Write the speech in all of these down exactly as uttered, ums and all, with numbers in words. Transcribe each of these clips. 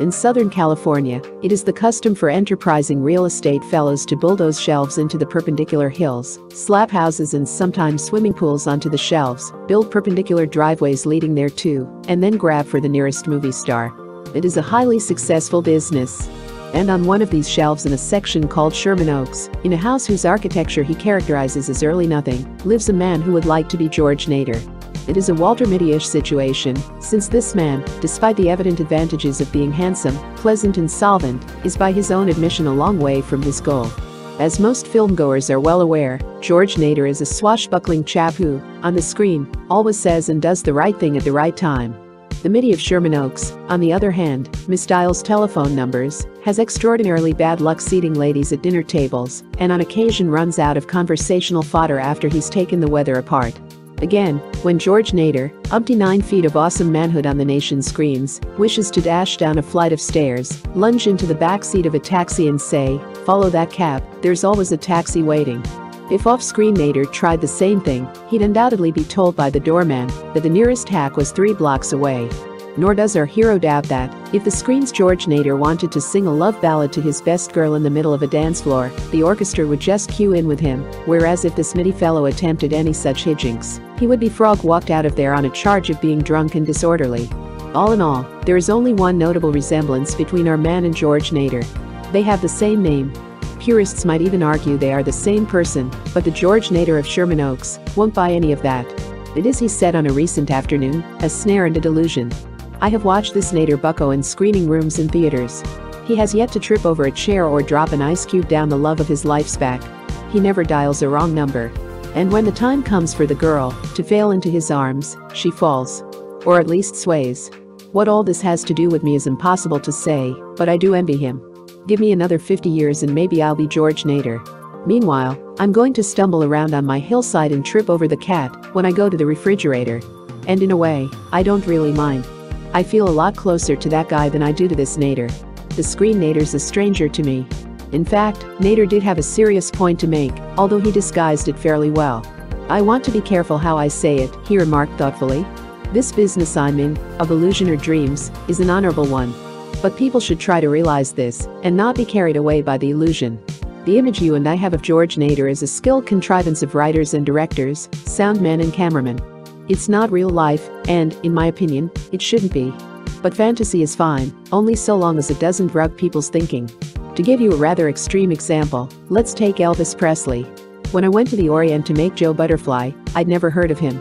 In Southern California, it is the custom for enterprising real estate fellows to bulldoze shelves into the perpendicular hills, slap houses and sometimes swimming pools onto the shelves, build perpendicular driveways leading thereto, and then grab for the nearest movie star. It is a highly successful business. And on one of these shelves in a section called Sherman Oaks, in a house whose architecture he characterizes as early nothing, lives a man who would like to be George Nader. It is a Walter Mitty-ish situation, since this man, despite the evident advantages of being handsome, pleasant and solvent, is by his own admission a long way from his goal. As most filmgoers are well aware, George Nader is a swashbuckling chap who, on the screen, always says and does the right thing at the right time. The Mitty of Sherman Oaks, on the other hand, misdials telephone numbers, has extraordinarily bad luck seating ladies at dinner tables, and on occasion runs out of conversational fodder after he's taken the weather apart. Again, when George Nader, umpty nine feet of awesome manhood on the nation screens, wishes to dash down a flight of stairs, lunge into the backseat of a taxi and say, "Follow that cab," there's always a taxi waiting. If off-screen Nader tried the same thing, he'd undoubtedly be told by the doorman that the nearest hack was three blocks away. Nor does our hero doubt that, if the screen's George Nader wanted to sing a love ballad to his best girl in the middle of a dance floor, the orchestra would just cue in with him, whereas if this Mitty fellow attempted any such hijinks, he would be frog-walked out of there on a charge of being drunk and disorderly. All in all, there is only one notable resemblance between our man and George Nader. They have the same name. Purists might even argue they are the same person, but the George Nader of Sherman Oaks won't buy any of that. It is, he said on a recent afternoon, a snare and a delusion. I have watched this Nader bucko in screening rooms and theaters. He has yet to trip over a chair or drop an ice cube down the love of his life's back. He never dials a wrong number. And when the time comes for the girl to fail into his arms, she falls. Or at least sways. What all this has to do with me is impossible to say, but I do envy him. Give me another fifty years and maybe I'll be George Nader. Meanwhile, I'm going to stumble around on my hillside and trip over the cat when I go to the refrigerator. And in a way, I don't really mind. I feel a lot closer to that guy than I do to this Nader. The screen Nader's a stranger to me. In fact, Nader did have a serious point to make, although he disguised it fairly well. I want to be careful how I say it, he remarked thoughtfully. This business I'm in, of illusion or dreams, is an honorable one. But people should try to realize this, and not be carried away by the illusion. The image you and I have of George Nader is a skilled contrivance of writers and directors, sound men and cameramen. It's not real life, and, in my opinion, it shouldn't be. But fantasy is fine, only so long as it doesn't rug people's thinking. To give you a rather extreme example, let's take Elvis Presley. When I went to the Orient to make Joe Butterfly, I'd never heard of him.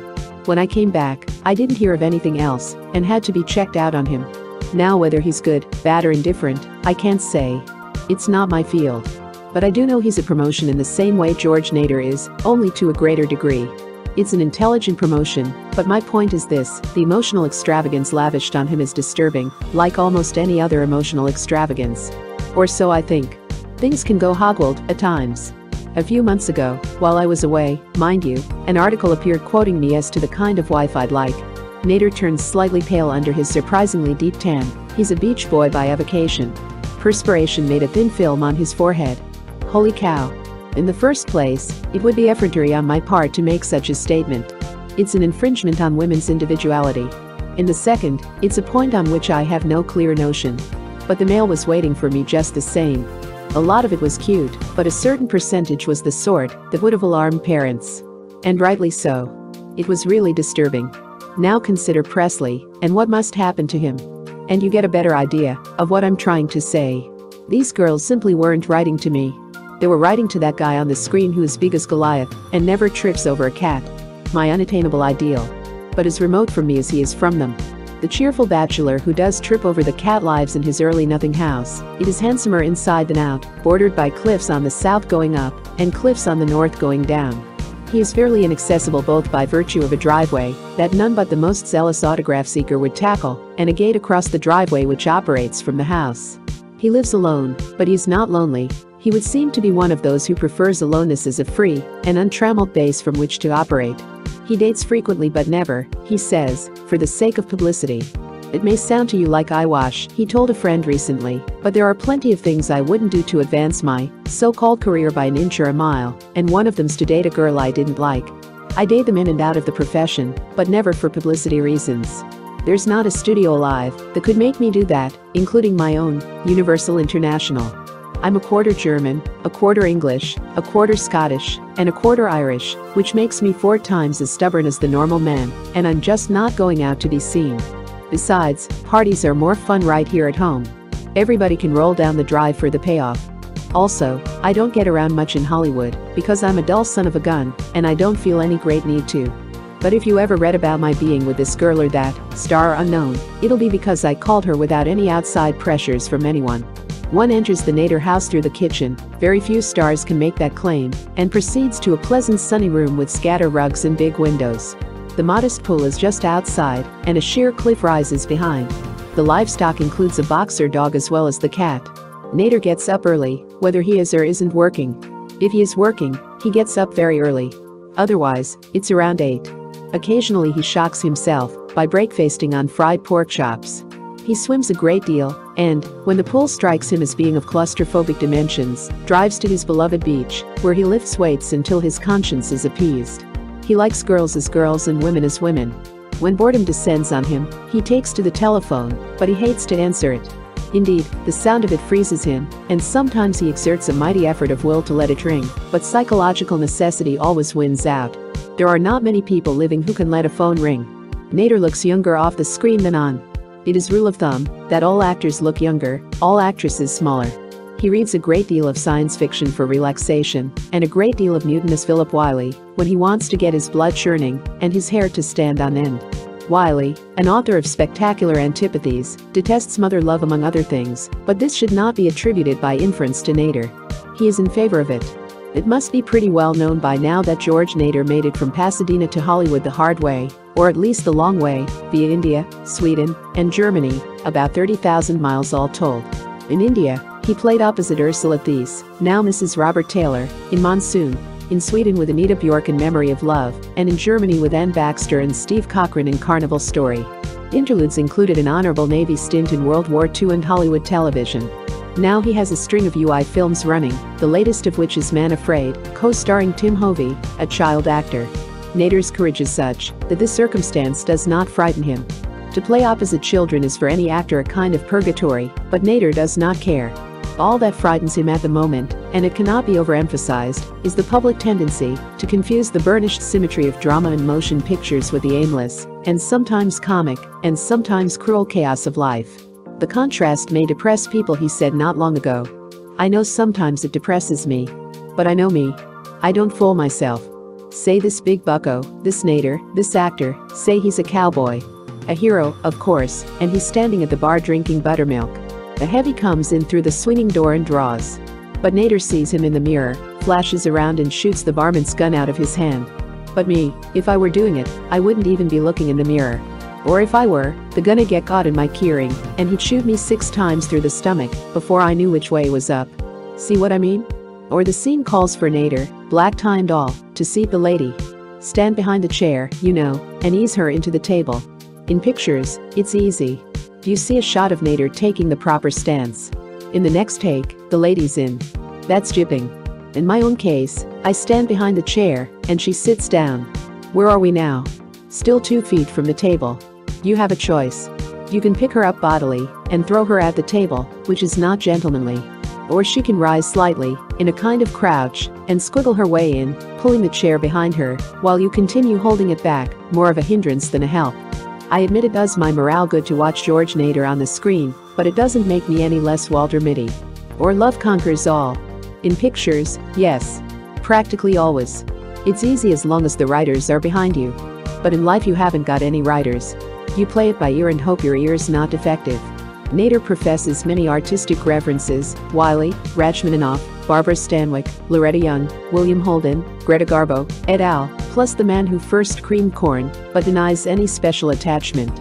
When I came back, I didn't hear of anything else, and had to be checked out on him. Now whether he's good, bad or indifferent, I can't say. It's not my field. But I do know he's a promotion in the same way George Nader is, only to a greater degree. It's an intelligent promotion, but my point is this, the emotional extravagance lavished on him is disturbing, like almost any other emotional extravagance. Or so I think. Things can go hogwild at times. A few months ago, while I was away, mind you, an article appeared quoting me as to the kind of wife I'd like. Nader turns slightly pale under his surprisingly deep tan, he's a beach boy by avocation. Perspiration made a thin film on his forehead. Holy cow. In the first place, it would be effrontery on my part to make such a statement. It's an infringement on women's individuality. In the second, it's a point on which I have no clear notion. But the mail was waiting for me just the same. A lot of it was cute, but a certain percentage was the sort that would have alarmed parents. And rightly so. It was really disturbing. Now consider Presley, and what must happen to him. And you get a better idea of what I'm trying to say. These girls simply weren't writing to me. They were writing to that guy on the screen who is big as Goliath and never trips over a cat. My unattainable ideal. But as remote from me as he is from them. The cheerful bachelor who does trip over the cat lives in his early nothing house. It is handsomer inside than out, bordered by cliffs on the south going up, and cliffs on the north going down. He is fairly inaccessible both by virtue of a driveway that none but the most zealous autograph seeker would tackle, and a gate across the driveway which operates from the house. He lives alone, but he's not lonely. He would seem to be one of those who prefers aloneness as a free and untrammeled base from which to operate. He dates frequently but never, he says, for the sake of publicity. It may sound to you like eyewash, he told a friend recently, but there are plenty of things I wouldn't do to advance my so-called career by an inch or a mile, and one of them's to date a girl I didn't like. I date them in and out of the profession, but never for publicity reasons. There's not a studio alive that could make me do that, including my own, Universal International. I'm a quarter German, a quarter English, a quarter Scottish, and a quarter Irish, which makes me four times as stubborn as the normal man, and I'm just not going out to be seen. Besides, parties are more fun right here at home. Everybody can roll down the drive for the payoff. Also, I don't get around much in Hollywood, because I'm a dull son of a gun, and I don't feel any great need to. But if you ever read about my being with this girl or that, star unknown, it'll be because I called her without any outside pressures from anyone. One enters the Nader house through the kitchen, very few stars can make that claim, and proceeds to a pleasant sunny room with scatter rugs and big windows. The modest pool is just outside, and a sheer cliff rises behind. The livestock includes a boxer dog as well as the cat. Nader gets up early, whether he is or isn't working. If he is working, he gets up very early. Otherwise, it's around eight. Occasionally he shocks himself by breakfasting on fried pork chops. He swims a great deal, and, when the pool strikes him as being of claustrophobic dimensions, drives to his beloved beach, where he lifts weights until his conscience is appeased. He likes girls as girls and women as women. When boredom descends on him, he takes to the telephone, but he hates to answer it. Indeed, the sound of it freezes him, and sometimes he exerts a mighty effort of will to let it ring, but psychological necessity always wins out. There are not many people living who can let a phone ring. Nader looks younger off the screen than on. It is rule of thumb that all actors look younger, all actresses smaller. He reads a great deal of science fiction for relaxation, and a great deal of mutinous Philip Wiley, when he wants to get his blood churning, and his hair to stand on end. Wiley, an author of spectacular antipathies, detests mother love among other things, but this should not be attributed by inference to Nader. He is in favor of it. It must be pretty well known by now that George Nader made it from Pasadena to Hollywood the hard way, or at least the long way, via India, Sweden, and Germany, about thirty thousand miles all told. In India, he played opposite Ursula Thies, now Missus Robert Taylor, in Monsoon, in Sweden with Anita Bjork in Memory of Love, and in Germany with Anne Baxter and Steve Cochran in Carnival Story. Interludes included an honorable Navy stint in World War Two and Hollywood television. Now he has a string of U I films running, the latest of which is Man Afraid, co-starring Tim Hovey, a child actor. Nader's courage is such that this circumstance does not frighten him. To play opposite children is for any actor a kind of purgatory, but Nader does not care. All that frightens him at the moment, and it cannot be overemphasized, is the public tendency to confuse the burnished symmetry of drama and motion pictures with the aimless, and sometimes comic, and sometimes cruel chaos of life. The contrast may depress people, he said not long ago. I know sometimes it depresses me. But I know me. I don't fool myself. Say this big bucko, this Nader, this actor, say he's a cowboy. A hero, of course, and he's standing at the bar drinking buttermilk. A heavy comes in through the swinging door and draws. But Nader sees him in the mirror, flashes around and shoots the barman's gun out of his hand. But me, if I were doing it, I wouldn't even be looking in the mirror. Or if I were, the gun'd get caught in my keyring, and he'd shoot me six times through the stomach, before I knew which way was up. See what I mean? Or the scene calls for Nader, black tie and all, to seat the lady. Stand behind the chair, you know, and ease her into the table. In pictures, it's easy. You see a shot of Nader taking the proper stance. In the next take, the lady's in. That's jipping. In my own case, I stand behind the chair, and she sits down. Where are we now? Still two feet from the table. You have a choice. You can pick her up bodily, and throw her at the table, which is not gentlemanly. Or she can rise slightly, in a kind of crouch, and squiggle her way in, pulling the chair behind her, while you continue holding it back, more of a hindrance than a help. I admit it does my morale good to watch George Nader on the screen, but it doesn't make me any less Walter Mitty. Or love conquers all. In pictures, yes. Practically always. It's easy as long as the writers are behind you. But in life you haven't got any writers. You play it by ear and hope your ear's not defective. Nader professes many artistic references, Wiley, Rachmaninoff, Barbara Stanwyck, Loretta Young, William Holden, Greta Garbo, et al., plus the man who first creamed corn, but denies any special attachment.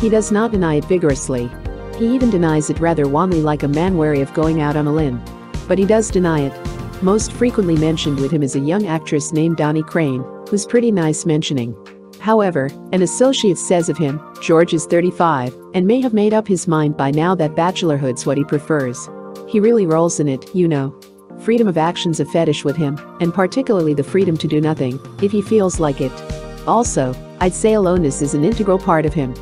He does not deny it vigorously. He even denies it rather wanly, like a man wary of going out on a limb. But he does deny it. Most frequently mentioned with him is a young actress named Donnie Crane, who's pretty nice mentioning. However, an associate says of him, George is thirty-five, and may have made up his mind by now that bachelorhood's what he prefers. He really rolls in it, you know. Freedom of action's a fetish with him, and particularly the freedom to do nothing, if he feels like it. Also, I'd say aloneness is an integral part of him.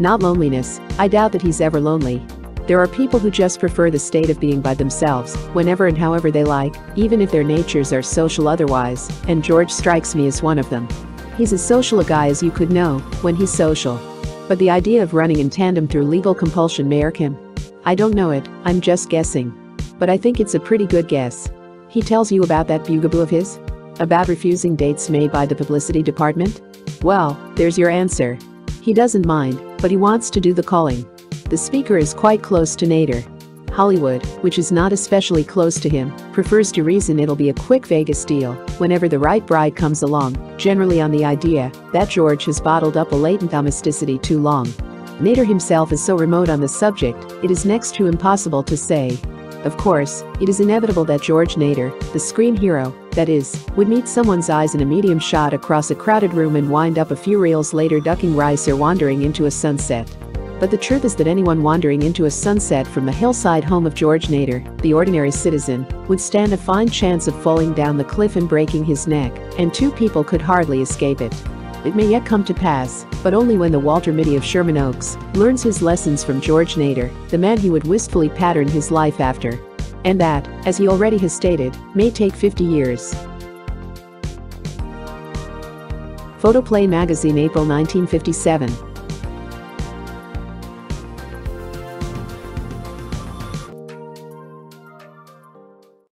not loneliness. I doubt that he's ever lonely. There are people who just prefer the state of being by themselves, whenever and however they like, even if their natures are social otherwise, and George strikes me as one of them. He's as social a guy as you could know, when he's social. But the idea of running in tandem through legal compulsion may irk him. I don't know it, I'm just guessing. But I think it's a pretty good guess. He tells you about that bugaboo of his? About refusing dates made by the publicity department? Well, there's your answer. He doesn't mind, but he wants to do the calling. The speaker is quite close to Nader. Hollywood, which is not especially close to him, prefers to reason it'll be a quick Vegas deal whenever the right bride comes along, generally on the idea that George has bottled up a latent domesticity too long. Nader himself is so remote on the subject, it is next to impossible to say. Of course, it is inevitable that George Nader, the screen hero, that is, would meet someone's eyes in a medium shot across a crowded room and wind up a few reels later ducking rice or wandering into a sunset. But the truth is that anyone wandering into a sunset from the hillside home of George Nader, the ordinary citizen, would stand a fine chance of falling down the cliff and breaking his neck, and two people could hardly escape it. It may yet come to pass, but only when the Walter Mitty of Sherman Oaks learns his lessons from George Nader, the man he would wistfully pattern his life after. And that, as he already has stated, may take fifty years. Photoplay Magazine, April nineteen fifty-seven.